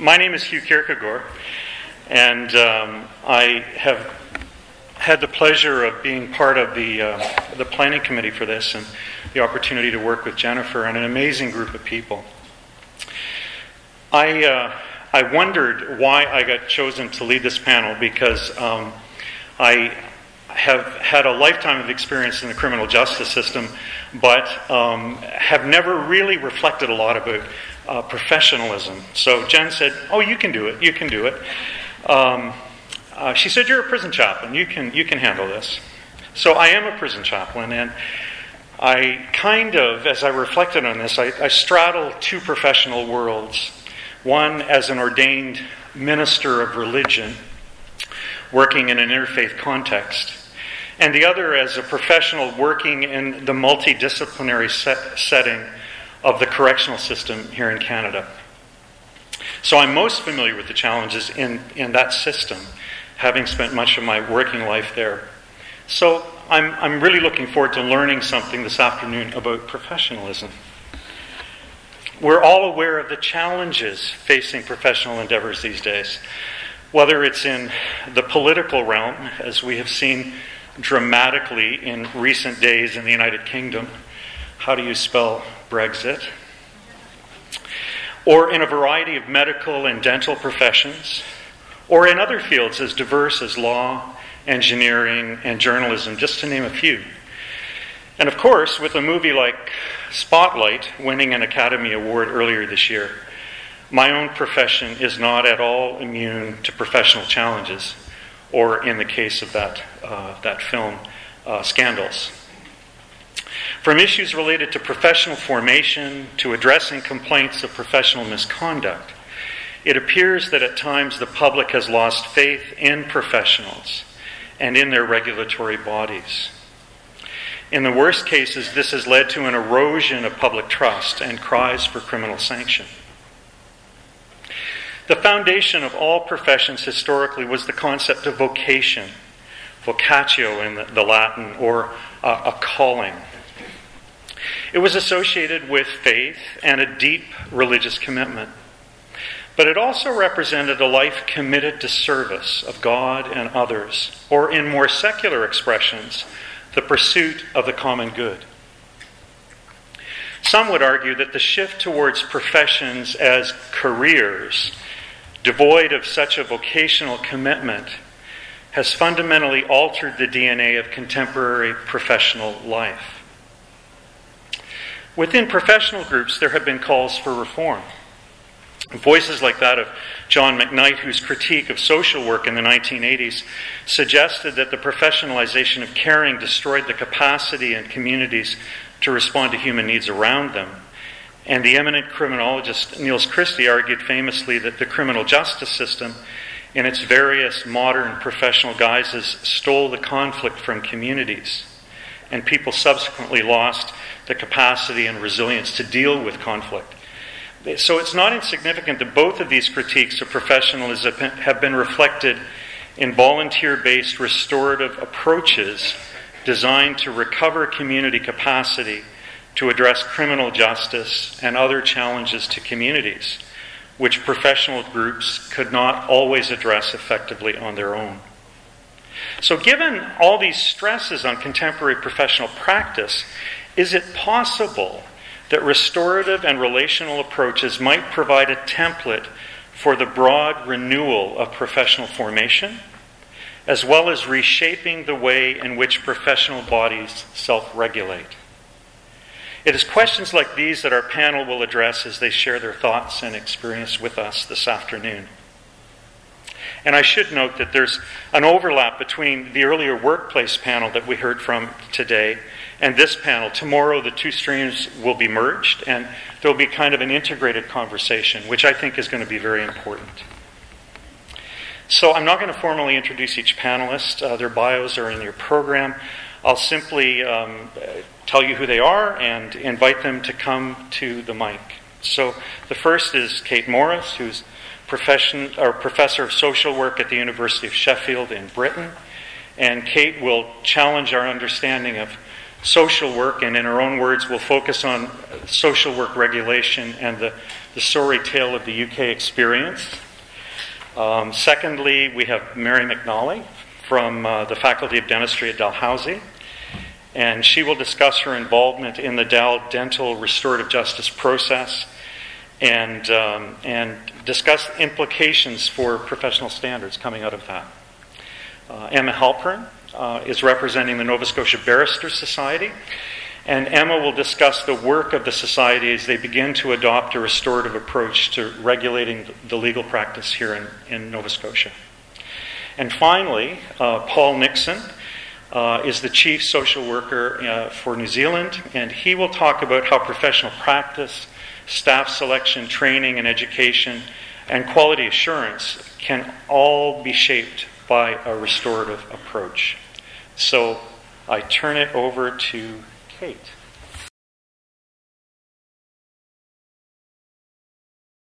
My name is Hugh Kirkegaard, and I have had the pleasure of being part of the planning committee for this, and the opportunity to work with Jennifer and an amazing group of people. I wondered why I got chosen to lead this panel, because I have had a lifetime of experience in the criminal justice system, but have never really reflected a lot about professionalism. So Jen said, "Oh, you can do it. You can do it." She said, "You're a prison chaplain. You can handle this." So I am a prison chaplain, and I kind of, as I reflected on this, I straddle two professional worlds. One, as an ordained minister of religion, working in an interfaith context, and the other as a professional working in the multidisciplinary setting of the correctional system here in Canada. So I'm most familiar with the challenges in that system, having spent much of my working life there. So I'm really looking forward to learning something this afternoon about professionalism. We're all aware of the challenges facing professional endeavors these days, whether it's in the political realm, as we have seen dramatically in recent days in the United Kingdom. How do you spell Brexit? Or in a variety of medical and dental professions, or in other fields as diverse as law, engineering, and journalism, just to name a few. And of course, with a movie like Spotlight winning an Academy Award earlier this year, my own profession is not at all immune to professional challenges, or in the case of that film, scandals. From issues related to professional formation to addressing complaints of professional misconduct, it appears that at times the public has lost faith in professionals and in their regulatory bodies. In the worst cases, this has led to an erosion of public trust and cries for criminal sanction. The foundation of all professions historically was the concept of vocation, vocatio in the Latin, or a calling. It was associated with faith and a deep religious commitment. But it also represented a life committed to service of God and others, or in more secular expressions, the pursuit of the common good. Some would argue that the shift towards professions as careers, devoid of such a vocational commitment, has fundamentally altered the DNA of contemporary professional life. Within professional groups, there have been calls for reform. Voices like that of John McKnight, whose critique of social work in the 1980s suggested that the professionalization of caring destroyed the capacity in communities to respond to human needs around them. And the eminent criminologist Niels Christie argued famously that the criminal justice system, in its various modern professional guises, stole the conflict from communities. And people subsequently lost the capacity and resilience to deal with conflict. So it's not insignificant that both of these critiques of professionalism have been reflected in volunteer-based restorative approaches designed to recover community capacity to address criminal justice and other challenges to communities, which professional groups could not always address effectively on their own. So given all these stresses on contemporary professional practice, is it possible that restorative and relational approaches might provide a template for the broad renewal of professional formation, as well as reshaping the way in which professional bodies self-regulate? It is questions like these that our panel will address as they share their thoughts and experience with us this afternoon. And I should note that there's an overlap between the earlier workplace panel that we heard from today and this panel. Tomorrow, the two streams will be merged, and there'll be kind of an integrated conversation, which I think is going to be very important. So I'm not going to formally introduce each panelist. Their bios are in your program. I'll simply tell you who they are and invite them to come to the mic. So the first is Kate Morris, who's professor of social work at the University of Sheffield in Britain. And Kate will challenge our understanding of social work, and in her own words, will focus on social work regulation and the the sorry tale of the UK experience. Secondly, we have Mary McNally from the Faculty of Dentistry at Dalhousie, and she will discuss her involvement in the Dal Dental Restorative Justice process and discuss implications for professional standards coming out of that. Emma Halpern is representing the Nova Scotia Barrister Society, and Emma will discuss the work of the society as they begin to adopt a restorative approach to regulating the legal practice here in Nova Scotia. And finally, Paul Nixon is the chief social worker for New Zealand, and he will talk about how professional practice, staff selection, training and education, and quality assurance can all be shaped by a restorative approach. So I turn it over to Kate.